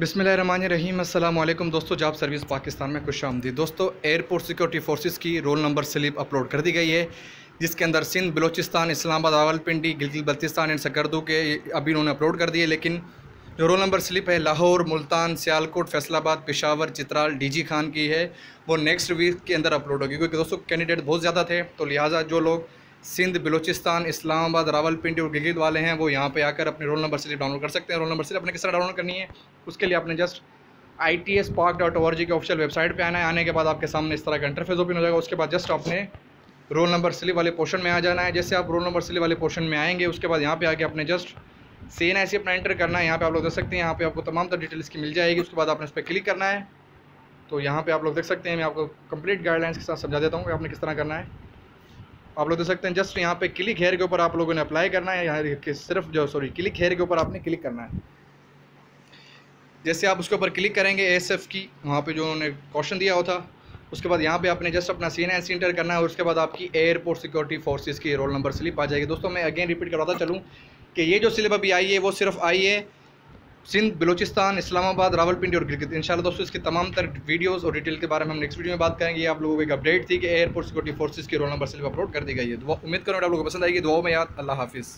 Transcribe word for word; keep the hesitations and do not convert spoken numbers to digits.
बिस्मिल्लाहिर्रहमानिर्रहीम। अस्सलाम वालेकुम दोस्तों, जॉब सर्विस पाकिस्तान में खुश आमदी। दोस्तों, एयरपोर्ट सिक्योरिटी फोर्सेस की रोल नंबर स्लिप अपलोड कर दी गई है, जिसके अंदर सिंध, बलोचिस्तान, इस्लामाबाद, रावलपिंडी, गिलगित बल्तिस्तान एंड स्कर्दू के अभी उन्होंने अपलोड कर दिए, लेकिन जो रोल नंबर स्लिप है लाहौर, मुल्तान, सियालकोट, फैसलाबाद, पेशावर, चित्राल, डी.जी. खान की है, वो नेक्स्ट वीक के अंदर अपलोड होगी, क्योंकि दोस्तों कैंडिडेट बहुत ज़्यादा थे, तो लिहाजा जो लोग सिंध, बलोचिस्तान, इस्लामाबाद, रावलपिंडी और गिलगित वाले हैं वो यहाँ पे आकर अपने रोल नंबर स्लिप डाउनलोड कर सकते हैं। रोल नंबर स्लिप अपने किस तरह डाउनलोड करनी है, उसके लिए आपने just I T S Pak dot O R G के ऑफिशियल वेबसाइट पे आना है। आने के बाद आपके सामने इस तरह का इंटरफेस ओपन हो जाएगा। उसके बाद जस्ट आपने रोल नंबर स्लिप वाले पोर्शन में आ जाना है। जैसे आप रोल नंबर स्लिप वाले पोर्शन में आएंगे, उसके बाद यहाँ पे आके अपने जस्ट सी एन आई सी अपना एंटर करना है। यहाँ पे आप लोग देख सकते हैं, यहाँ पे आपको तमाम तो डिटेल्स की मिल जाएगी। उसके बाद आपने उस पर क्लिक करना है। तो यहाँ पे आप लोग देख सकते हैं, मैं आपको कंप्लीट गाइडलाइंस के साथ समझा देता हूँ कि आपने किस तरह करना है। आप लोग देख सकते हैं, जस्ट यहाँ पे क्लिक हेयर के ऊपर आप लोगों ने अप्लाई करना है। यहाँ सिर्फ जो सॉरी क्लिक हेयर के ऊपर आपने क्लिक करना है। जैसे आप उसके ऊपर क्लिक करेंगे एस एफ की, वहाँ पर जो उन्होंने क्वेश्चन दिया होता, उसके बाद यहाँ पे आपने जस्ट अपना सी एन आई सी एंटर करना है। और उसके बाद आपकी एयरपोर्ट सिक्योरिटी फोर्सेस की रोल नंबर स्लिप आ जाएगी। दोस्तों, मैं अगेन रिपीट करवाता चलूँ कि ये जो स्लिप अभी आई है वो सिर्फ आई है सिंध, बलोचिस्तान, इस्लामाबाद, रावलपिंडी और गिलगित। इंशाल्लाह दोस्तों, इसकी तमाम तर वीडियोस और डिटेल के बारे में हम नेक्स्ट वीडियो में बात करेंगे। ये आप लोगों को एक अपडेट थी कि एयरपोर्ट सिक्योरिटी फोर्सेस की रोल नंबर स्लिप अपलोड कर दी गई है। उम्मीद करूँ आप लोगों को पसंद आएगी। दुआओं में याद। अल्लाह हाफिज़।